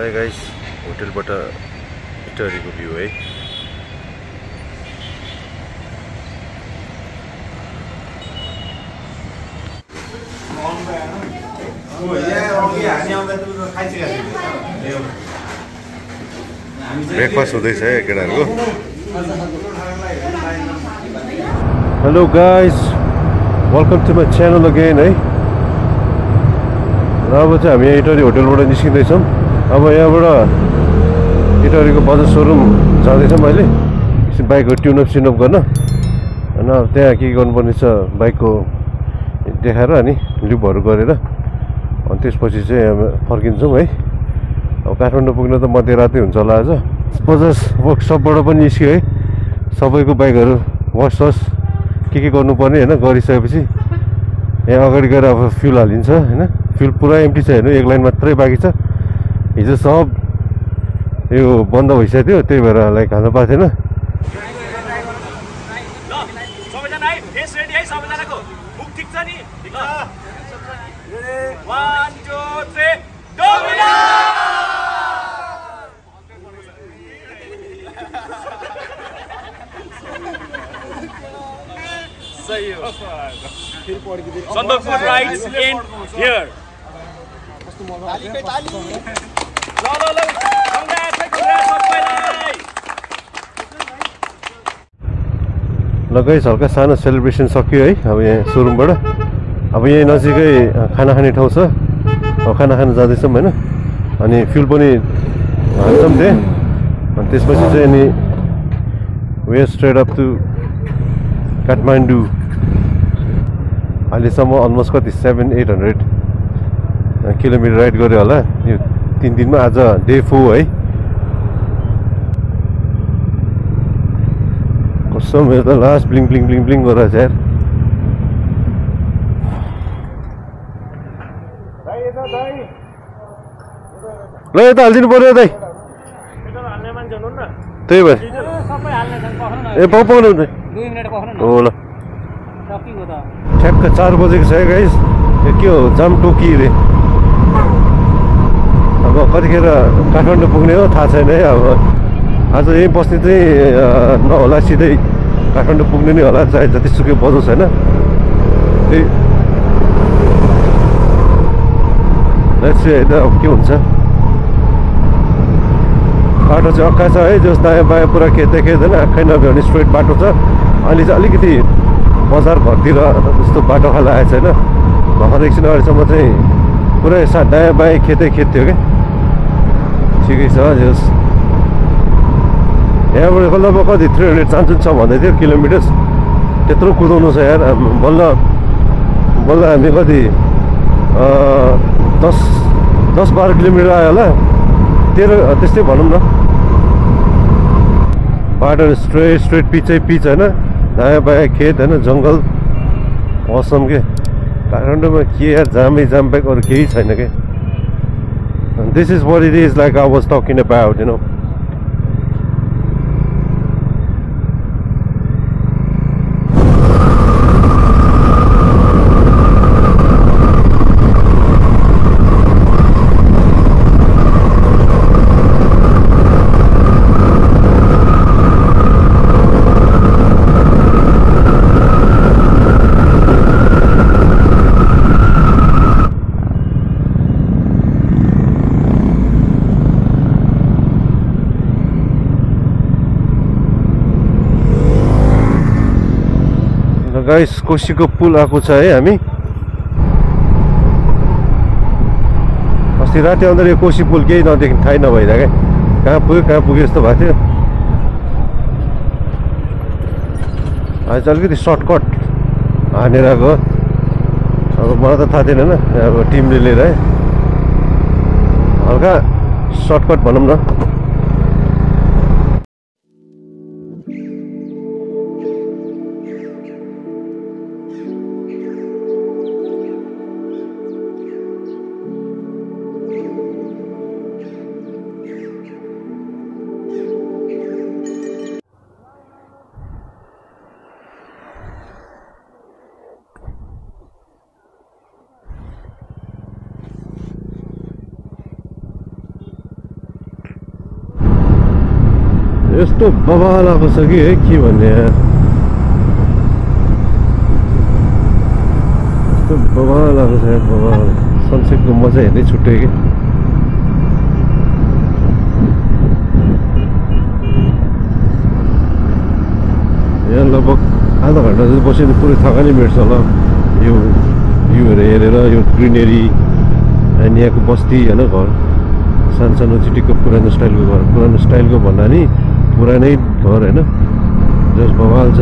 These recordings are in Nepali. Hello guys, hotel bata historical view hai. Breakfast hudai cha kedarko. Hello guys, welcome to my channel again. अब हामी इटरी होटलबाट निस्किँदै छौं. अब यहाँबाट इटरीको बजार शोरूम जाँदै छौं. अहिले बाइकको ट्युन अप गर्न अनि त्यहाँ के गर्नुपर्ने छ बाइकको देखाएर अनि लुपहरु गरेर अनि त्यसपछि चाहिँ फर्किन्छौं है. अब काठमाडौँ पुग्न त मध्यरातै हुन्छ होला. आज बजार वर्कसपबाट पनि निस्क्यो है. सबैको बाइकहरु वास के गर्नुपर्ने हैन गरिसकेपछि यहाँ अगाडि गएर अब फ्युल हालिन्छ हैन. फ्युल पुरा एम्प्टी छ हेर्नु. एक लाइन मात्रै बाँकी छ. हिजो सब यो बन्द भइसक्यो थियो, त्यही भएर लाइक हाल्न पाएको थिएन. Sandakpur rides end here. लगाइ हल्का सानो सेलिब्रेसन सकियो है. अब यहाँ सुरुमबाट अब यही नजिकै खाना खाने ठाउँ छ. अब खाना खान जाँदैछौँ होइन. अनि फ्युल पनि हाल्छौँ त्यहाँ. अनि त्यसपछि चाहिँ अनि way straight up to Kathmandu. अहिलेसम्म अलमोस्ट कति 700-800 किलोमिटर राइड गऱ्यो होला यो 3 दिनमा. आज डे 4 है. कसम मेरो त लास्ट ब्लिङ गरेछ यार. ल यो त हालिदिनु पर्यो दाइ. त्यही भएर ए पाउनु हुन्छ 2 मिनेट हो ल. ठ्याक्क 4 बजेको छ गाइस. यो के हो जाम टोकी रे. अब कतिखेर काठमाडौँ पुग्ने हो थाहा छैन है. अब आज यही बस्ने चाहिँ नहोला, सिधै काठमाडौँ पुग्ने नै होला. चाहे जतिसुकै बजोस् होइन. त्यही लेट्स सी हैन अब के हुन्छ. बाटो चाहिँ अक्का छ है. जस्तो दायाँ बायाँ पुरा खेतै होइन. आँखै नभ्यो भने स्ट्रेट बाटो छ. अहिले चाहिँ अलिकति बजार घरतिर त्यस्तो बाटो खाला आएको छैन. भर्खर एकछिन अगाडिसम्म चाहिँ पुरै दायाँ बायाँ खेत थियो क्या. ठिकै छ. जस यहाँबाट बल्ल कति 300 जान्छ भन्दै थियो किलोमिटर्स. त्यत्रो कुदाउनु छ यार. बल्ल हामी कति 10-12 किलोमिटर आयो होला. 13 त्यस्तै भनौँ न. बाटो स्ट्रेट पिच होइन. दायाँ बायाँ खेत होइन. जङ्गल मौसम के काठमाडौँमा के यार. जाम बाहेक अरू केही छैन के. This is what it is. Like I was talking about you know. Guys कोशीको पुल आएको छ है. हामी अस्ति राति आउँदा यो कोशी पुल केही नदेखि थाहै नभइरहेको क्या. कहाँ पुग्यो जस्तो भएको थियो. आज अलिकति सर्टकट हानेर गयो. अब मलाई त थाहा थिएन. अब टिमले लिएर है हल्का सर्टकट भनौँ न. तो बवाल आ सके की बने तो बवाल आ सके बवाल सनसेट को मजा नहीं छुटेगी। यहाँ लगभग आधा घंटा जैसे बस पूरे थकानी भेट्छ होला यो भ्यूहरु हेरेर यो ग्रिनेरी अनि यहाँको बस्ती हैन घर सानसानो चिटिक्क पुरानो स्टाइलको घर पुरानो स्टाइलको भन्दा नि पुरानै घर हैन जस बवाल छ।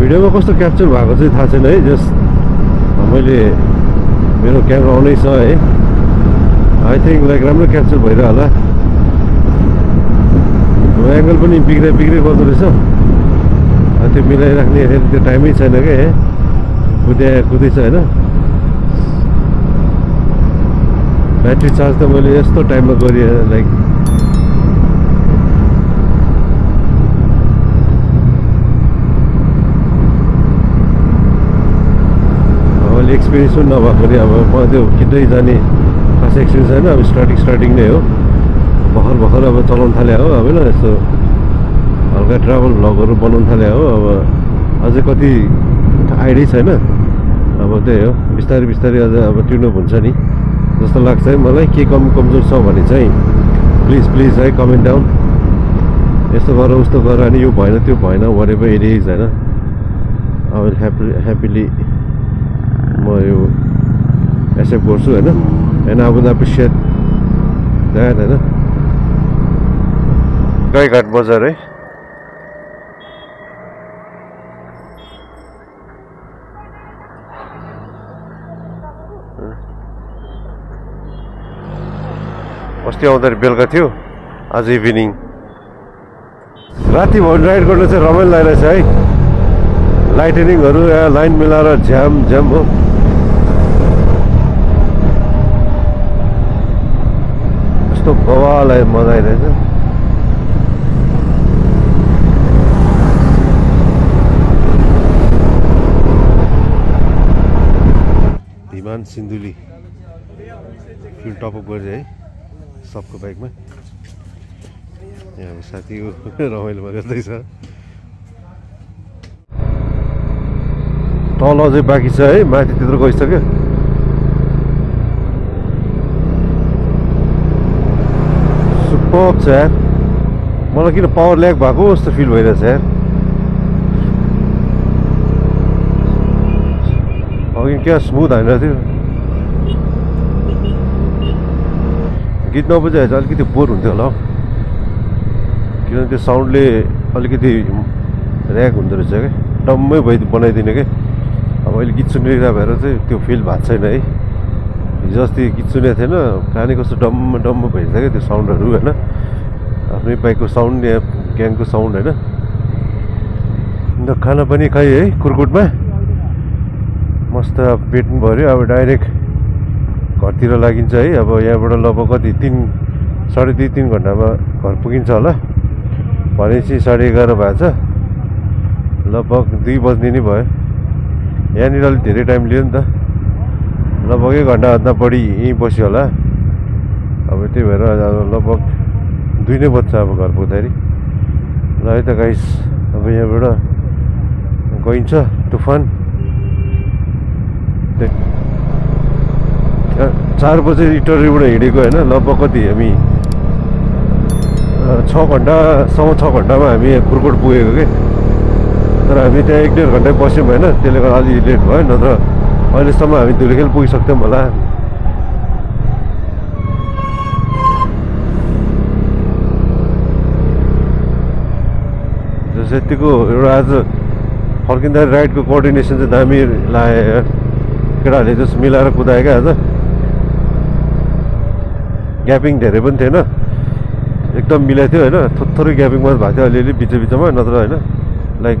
भिडियोमा कस्तो क्याप्चर भएको चाहिँ थाहा छैन है जस मैले मेरो क्यामेरा आउनै छ है आई थिंक लाइक राम्रो क्याप्चर भइरा होला एंगल पनि बिग्रे बिग्रे गर्दो रहेछ त्यो मिलाइराख्ने त्यो टाइमै छैन के कुदै छ हैन। ब्याट्री चार्ज त मैले यस्तो टाइममा गरे लाइक एक्सपीरियन्स पनि नभएको नि अब म त्यो किन्दै जाने खास एक्सपिरियन्स हैन अब स्टार्टिङ नै हो भर्खर भर्खर अब चलाउन थाले हो अब हैन यस्तो हल्का ट्राभल भ्लगहरु बनाउन थाले हो अब अझै कति आइडिया छैन अब त्यही हो बिस्तारै बिस्तारै अझ अब ट्युनअप हुन्छ नि जस्तो लाग्छ है मलाई के कमजोर छ भने चाहिँ प्लिज है कमेन्ट डाउन यस्तो गर उस्तो गर अनि यो भएन त्यो भएन व्हाटएभर इट इज हैन। आई विल ह्याप्पीली म यो एक्सेप्ट गर्छु हैन and I would appreciate that हैन। गाईघाट बजार है अस्ति आउँदा बेलुका थियो आज इभिनिङ राति भोन राइड गर्न चाहिँ रमाइलो लागिरहेछ है लाइटनिङहरु लाइन मिलाएर झ्याम हो यस्तो बवाललाई मजा आइरहेछ। विमान सिन्धुली फ्युल टपअप गर्छ है सबको बाइकमा यहाँ साथी रमाइलो गर्दैछ तल अझै बाँकी छ है माथि त्यत्रो गइसक्यो सुपर छ यार मलाई किन पावर ल्याग भएको जस्तो फिल भइरहेछ यार अघि क्या स्मुथ होइन थियो गीत नबुझाए चाहिँ अलिकति बोर हुन्थ्यो होला किनभने त्यो साउन्डले अलिकति ऱ्याग हुँदो रहेछ क्या डम्मै भइ बनाइदिने क्या अब अहिले गीत सुनिरहेको भएर चाहिँ त्यो फिल भएको छैन है हिजो अस्ति गीत सुनेको थिएन कहानी कस्तो डम्म भइरहेको क्या त्यो साउन्डहरू हैन आफ्नै बाइकको साउन्ड या ग्याङको साउन्ड हैन। अन्त खाना पनि खाइ है कुर्कुटमा मस्त पेट पनि भर्यो अब डाइरेक्ट घरतिर लागिन्छ है अब यहाँबाट लगभग कति 3.5-3 घन्टामा घर पुगिन्छ होला भनेपछि 11:30 भएको छ लगभग 2 बज्ने नि भयो यहाँनिर अलि धेरै टाइम लियो नि त लगभग 1 घन्टाभन्दा बढी यहीँ बस्यो होला अब त्यही भएर लगभग 2 नै बज्छ अब घर पुग्दाखेरि ल है त गाइस अब यहाँबाट गइन्छ तुफान 4 बजे इटरीबाट हिँडेको होइन लगभग कति हामी 6 घन्टासम्म 6 घन्टामा हामी कुर्कुट पुगेको के तर हामी त्यहाँ 1-1.5 घन्टा बस्यौँ होइन त्यसले गर्दा अलि लेट भयो नत्र अहिलेसम्म हामी धुलिखेल पुगिसक्थ्यौँ होला। जस यतिको एउटा आज फर्किँदा राइडको कोअर्डिनेसन चाहिँ दामी लाए केटाहरूले जस मिलाएर कुदायो क्या आज ग्यापिङ धेरै पनि थिएन एकदम मिलाएको थियो होइन थोरै ग्यापिङ मात्र भएको थियो अलिअलि बिचबिचमा नत्र होइन लाइक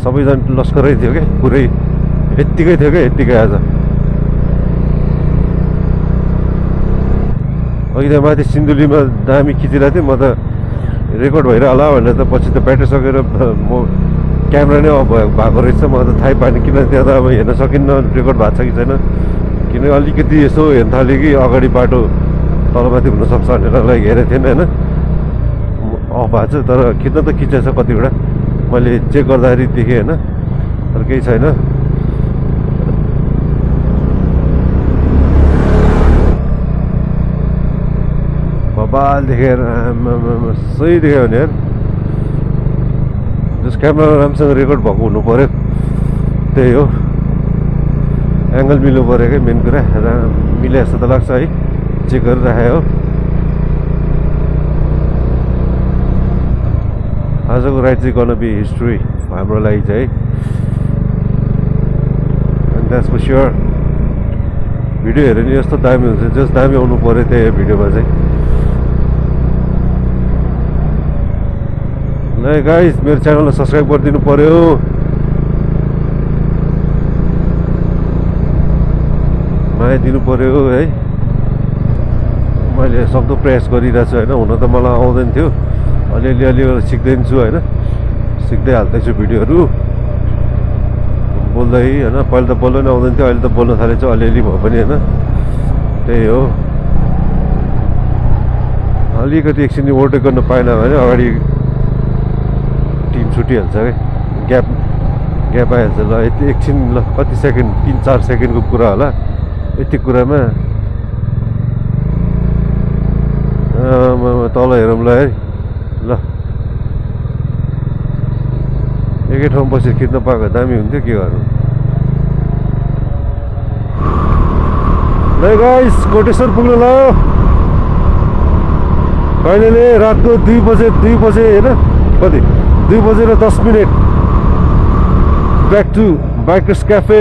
सबैजना लस्करै थियो के पुरै यतिकै थियो के यतिकै आज अहिले माथि सिन्धुलीमा दामी खिचिरहेथे म त रेकर्ड भइरा होला भने त पछि त ब्याट्री सकेर म क्यामेरा नै अफ भएको रहेछ म त थाहै पाएन किन त्यो त अब हेर्न सकिन्न रेकर्ड भएको छ कि छैन किन अलिकति यसो हेर्न थाले कि अगाडि बाटो तलमाथि हुन सक्छ भनेर हेरे थिएन हैन अफ भएको छ तर खिच्न त खिचेछ कतिवटा मैले चेक गर्दाखेरि देखेँ हैन तर केही छैन बाल देखेर सही देख्यो नि यार जस क्यामेरा राम्रोसँग रेकर्ड भएको हुनु पर्यो त्यही हो एंगल मिल्नु पर्यो के मेन कुरा मिले जस्तो त लाग्छ है चेक गरिराखेको हो आजको राइड चाहिँ गर्न बी हिस्ट्री हाम्रो लागि चाहिँ and that's for sure video हेर्नु यस्तो दामी हुन्छ जस दामी आउनु पर्यो त्यही भिडियोमा चाहिँ Hey guys, मेरे चैनल को सब्सक्राइब कर दिनु पर्यो माया दिनु पर्यो है मैले सक्दो प्रयास गरिरहेछु हैन हुन त मलाई आउँदैन थियो अलिअलि अलिअलि सिक्दै छु हैन सिक्दै हाल्दै छु भिडियोहरु बोल्दै हैन पहिले त बोल्न आउँदैन थियो अहिले त बोल्न थालेछु अलिअलि भए पनि हैन त्यही हो अलिकति एकछिन ओभरटेक गर्न पाएन भने अगाडि छुट्टी हाल्छ के ग्याप ग्याप आइहाल्छ ल यति एकछिन ल कति सेकेन्ड 3-4 सेकेन्डको कुरा होला यति कुरामा तल हेरौँ ल है ल एकै ठाउँ बसेर खिच्न पाएको दामी हुन्थ्यो के गर्नु ल गाइस कोटेश्वर पुग्नु ल कहिलेले रातको 2 बजे हैन कति 2 बजेर 10 मिनट back to Bikers Cafe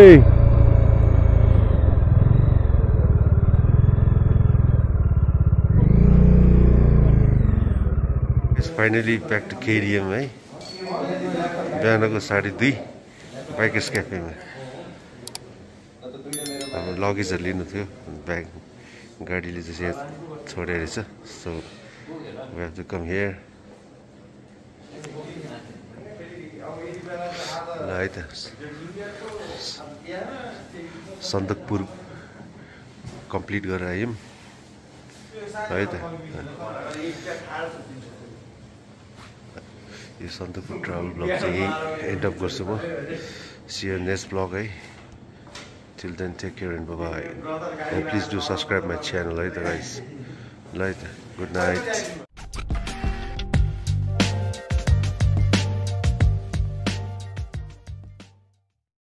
It's finally back to KDM है बिहानको 2:30 Bikers Cafe मा हाम्रो लगेजहरु लिनु थियो ब्याग गाडीले चाहिँ छोडेर रहेछ so we have to come here Right. Sandakpur complete कर रहा है हम right ये Sandakpur travel blog से end up कर सकूँ see you next blog है till then take care and bye bye and please do subscribe my channel right guys right good night